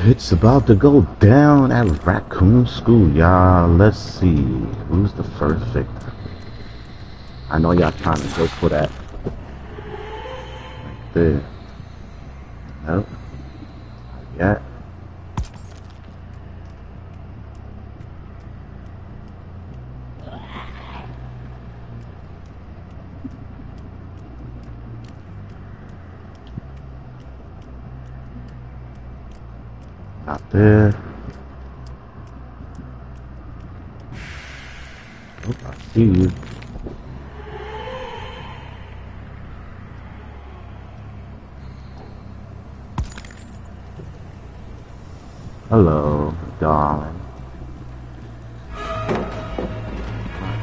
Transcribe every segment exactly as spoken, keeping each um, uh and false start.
It's about to go down at Raccoon School, y'all. Let's see. Who's the first victim? I know y'all trying to go for that. Right there. Nope. Not yet. Not there. Oh, I see you. Hello, darling. Not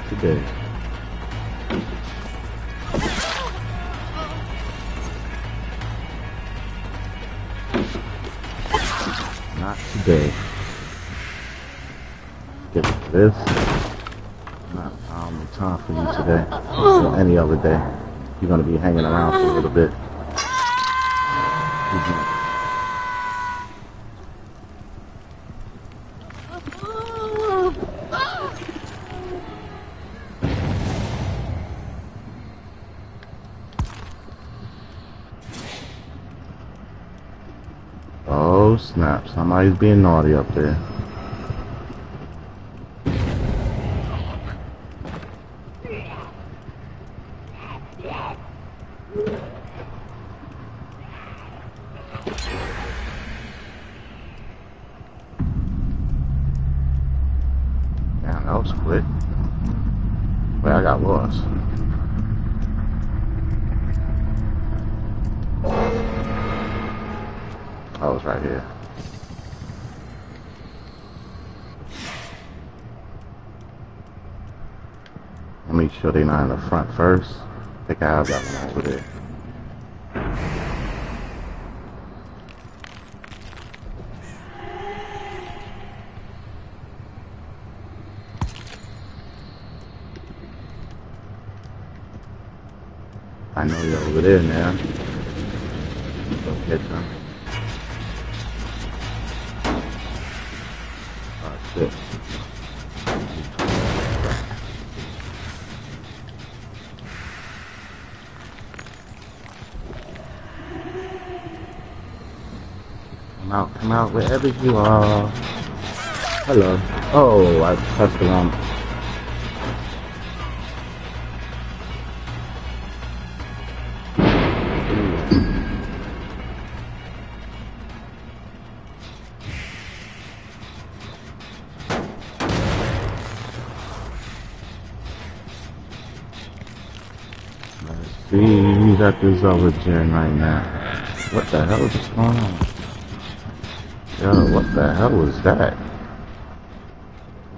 today. Not today. Get this. Not um, time for you today. Or any other day. You're gonna be hanging around for a little bit. Oh snap, somebody's being naughty up there. Man, that was quick. Well, I got lost. I was right here. I'll make sure they're not in the front first. I think I have that one over there. I know you're over there now. Go get them. Shit. Come out, come out, wherever you are. Hello. Oh, I pressed the wrong. He's at this other gym right now. What the hell is going on? Yo, what the hell was that?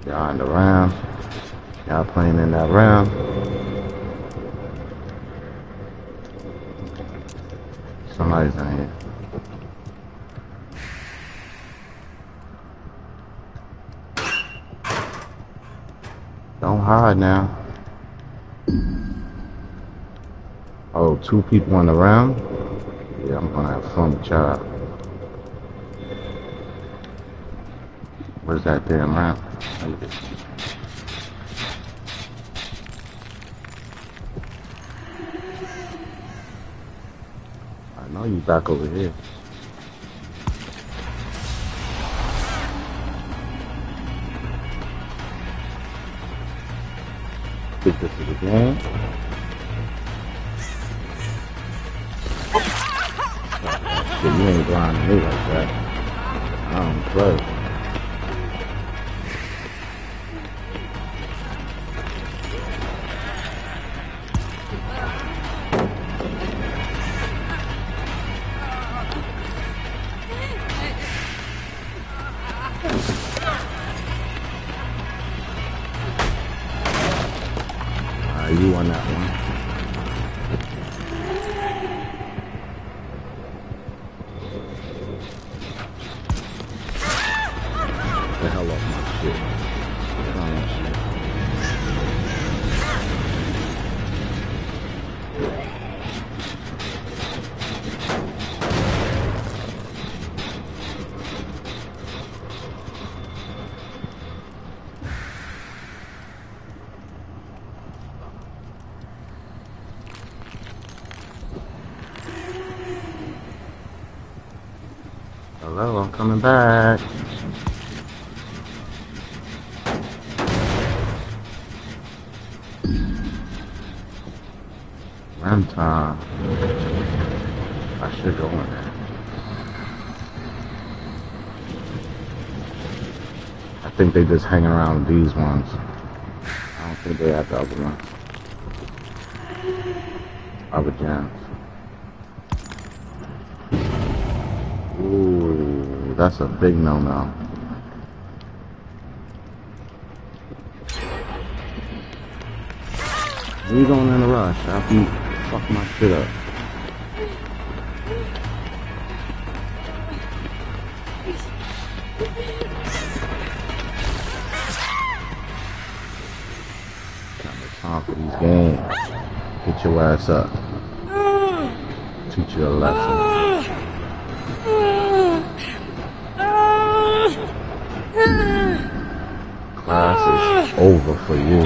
Y'all in the round. Y'all playing in that round. Somebody's in here. Don't hide now. Oh, two people in the round? Yeah, I'm gonna have fun with y'all. What is that damn round? Let me get some. I know you back over here. Get this to the game. You ain't blind me like that. I don't play. Uh, you won that one. The hell off my shit. Not my shit. Hello, I'm coming back. Round time. I should go in there. I think they just hanging around these ones. I don't think they have the other ones. Other gems. Ooh, that's a big no-no. Where you going in a rush after you fuck my shit up? Got no time for these games. Get your ass up. Teach you a lesson. Class is over for you.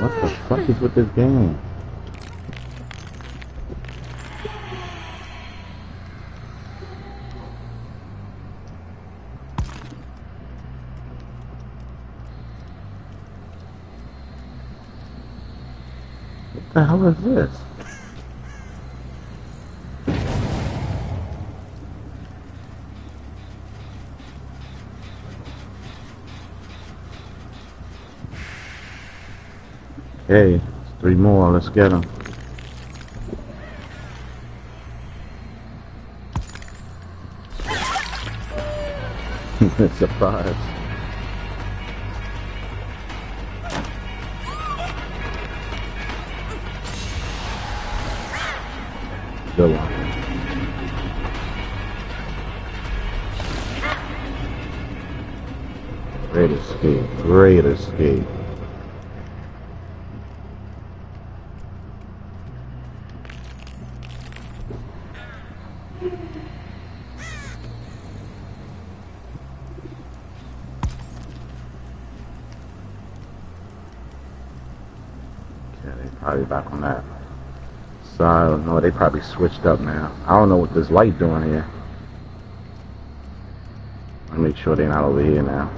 What the fuck is with this game? What the hell is this? Hey, three more, let's get them. Surprise. Good one. Great escape, great escape. Probably back on that. So I don't know, they probably switched up now. I don't know what this light doing here. Let me make sure they're not over here now.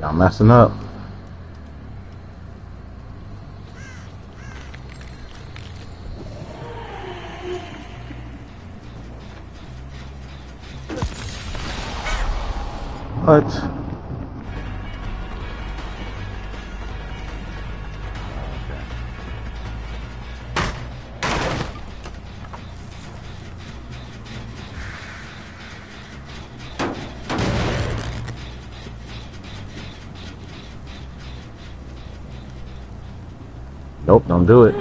Y'all messing up. What? Nope, don't do it.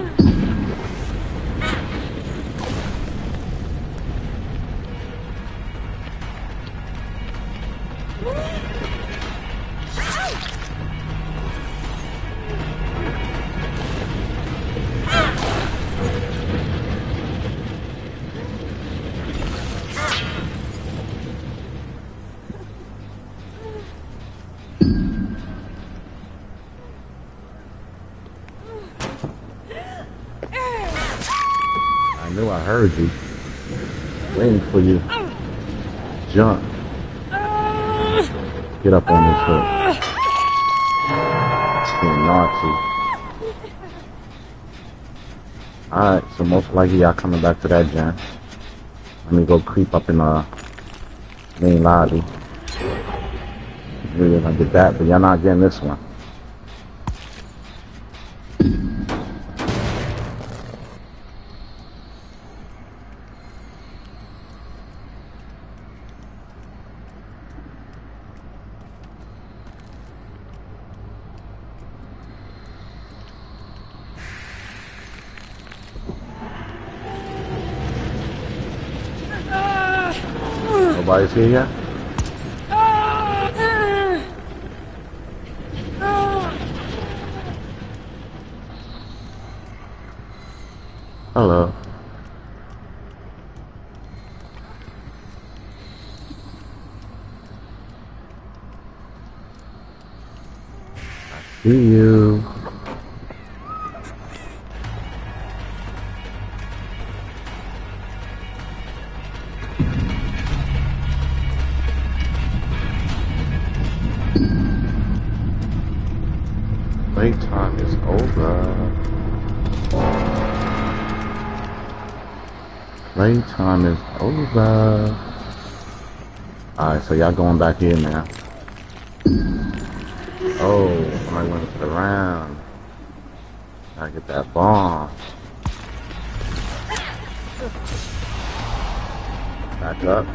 I knew I heard you. Waiting for you. Jump. Get up on this hook. You're naughty. Alright, so most likely y'all coming back to that gym. Let me go creep up in the main lobby. Really gonna get that, but y'all not getting this one. Nobody's here yet? Hello. Screw you. Playtime is over. Playtime is over. Alright, so y'all going back here now. Oh, I went for the round. I get that bomb. Back up.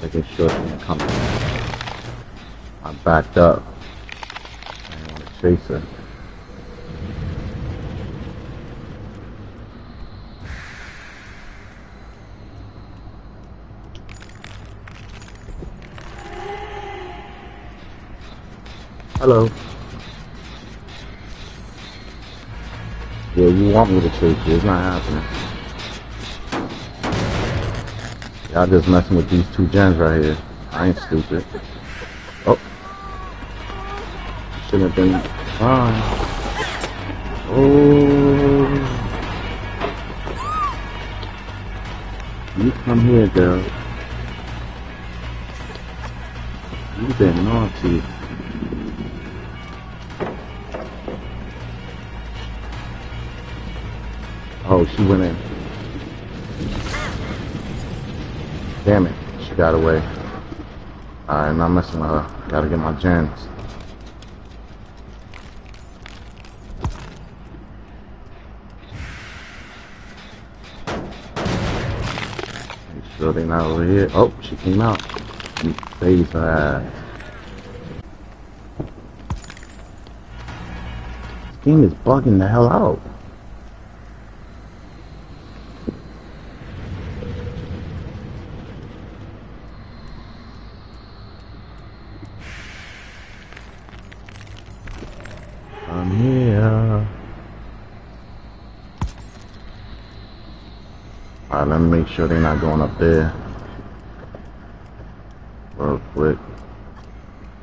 Making sure it's gonna come. I backed up. I want to chase her. Hello. Yeah, you want me to chase you. It's not happening. Y'all just messing with these two gens right here. I ain't stupid. Oh. Shouldn't have been fine. Oh. You come here, girl. You've been naughty. Oh, she went in. Damn it, she got away. Alright, I'm not messing with her. Gotta get my gems. Make sure they're not over here. Oh, she came out. You face her ass. This game is bugging the hell out. Alright, let me make sure they're not going up there. Real quick.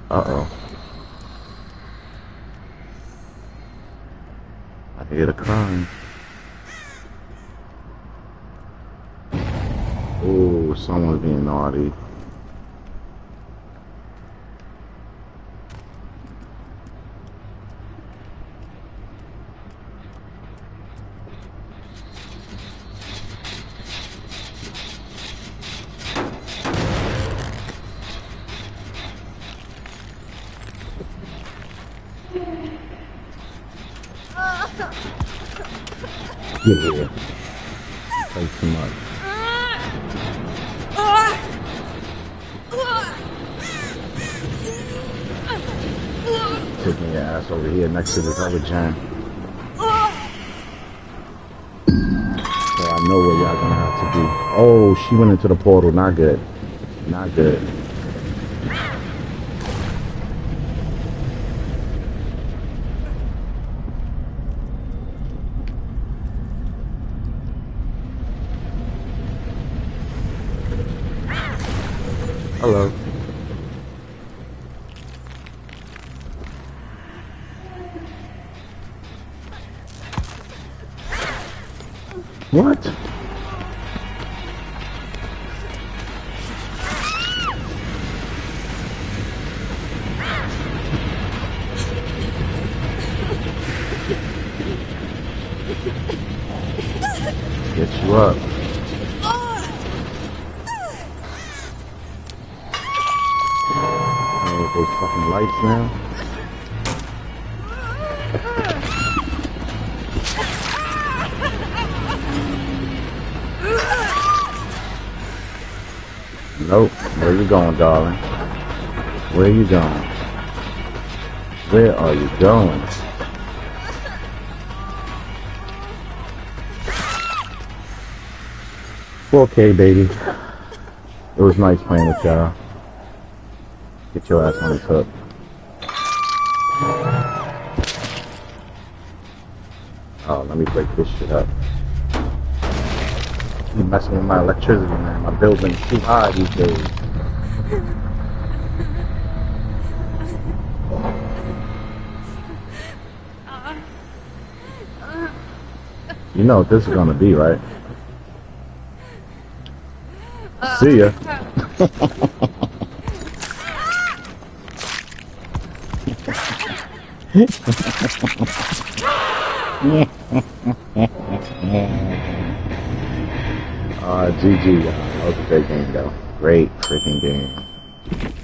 Uh-oh. I hear the crying. Oh, someone's being naughty. Get here. Play too much. Taking your ass over here next to this other giant. So I know what y'all gonna have to do. Oh, she went into the portal. Not good. Not good. Hello. What? Get you up. Those fucking lights now. Nope. Where you going, darling? Where you going? Where are you going? four K, baby. It was nice playing with y'all. Get your ass on the hook. Oh, let me break this shit up. You're messing with my electricity, man. My building's too high these days. You know what this is gonna be, right? Uh, See ya. Ah, uh, G G. Okay, game though. Great freaking game.